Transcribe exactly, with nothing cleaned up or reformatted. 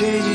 to